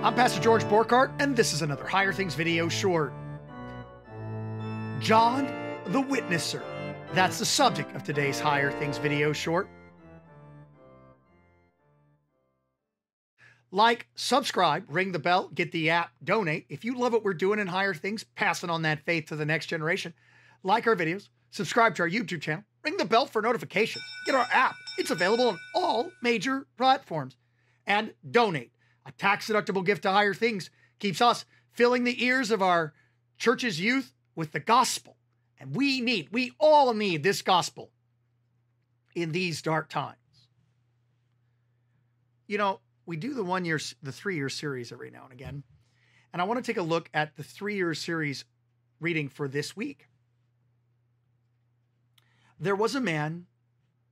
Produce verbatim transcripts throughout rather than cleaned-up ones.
I'm Pastor George Borghardt, and this is another Higher Things video short. John the Witnesser. That's the subject of today's Higher Things video short. Like, subscribe, ring the bell, get the app, donate. If you love what we're doing in Higher Things, passing on that faith to the next generation. Like our videos, subscribe to our YouTube channel, ring the bell for notifications, get our app. It's available on all major platforms. And donate. A tax-deductible gift to Higher Things keeps us filling the ears of our church's youth with the gospel. And we need, we all need this gospel in these dark times. You know, we do the one year, the three-year series every now and again. And I want to take a look at the three-year series reading for this week. There was a man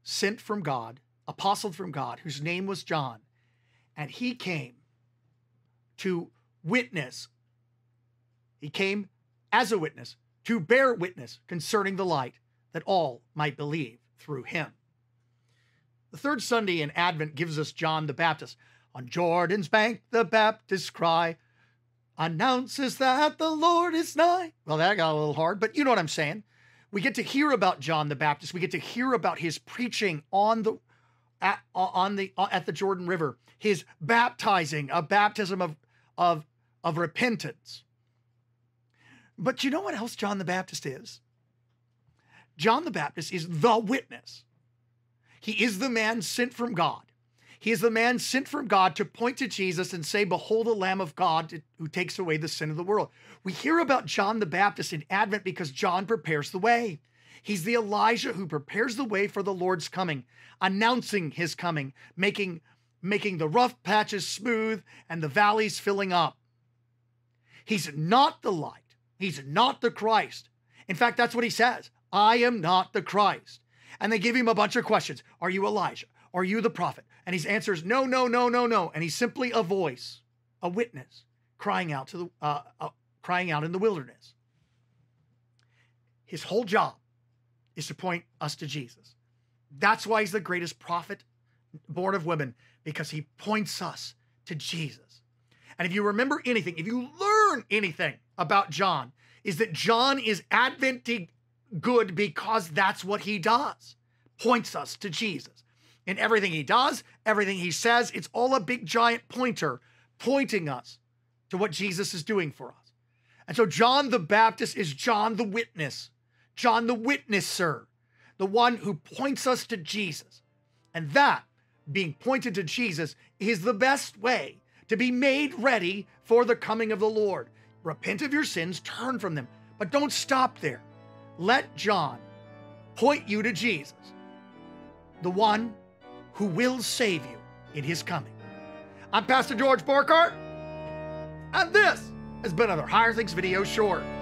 sent from God, apostle from God, whose name was John. And he came to witness. He came as a witness, to bear witness concerning the light, that all might believe through him. The third Sunday in Advent gives us John the Baptist. On Jordan's bank, the Baptist cry announces that the Lord is nigh. Well, that got a little hard, but you know what I'm saying. We get to hear about John the Baptist. We get to hear about his preaching on the At, on the, at the Jordan River, his baptizing, a baptism of, of, of repentance. But you know what else John the Baptist is? John the Baptist is the witness. He is the man sent from God. He is the man sent from God to point to Jesus and say, behold, the Lamb of God who takes away the sin of the world. We hear about John the Baptist in Advent because John prepares the way. He's the Elijah who prepares the way for the Lord's coming, announcing his coming, making, making the rough patches smooth and the valleys filling up. He's not the light. He's not the Christ. In fact, that's what he says. I am not the Christ. And they give him a bunch of questions. Are you Elijah? Are you the prophet? And his answer is no, no, no, no, no. And he's simply a voice, a witness, crying out, to the, uh, uh, crying out in the wilderness. His whole job is to point us to Jesus. That's why he's the greatest prophet born of women, because he points us to Jesus. And if you remember anything, if you learn anything about John, is that John is Adventing good because that's what he does, points us to Jesus. In everything he does, everything he says, it's all a big giant pointer pointing us to what Jesus is doing for us. And so John the Baptist is John the Witness, John the Witnesser, the one who points us to Jesus. And that, being pointed to Jesus, is the best way to be made ready for the coming of the Lord. Repent of your sins, turn from them, but don't stop there. Let John point you to Jesus, the one who will save you in his coming. I'm Pastor George Borghardt, and this has been another Higher Things video short.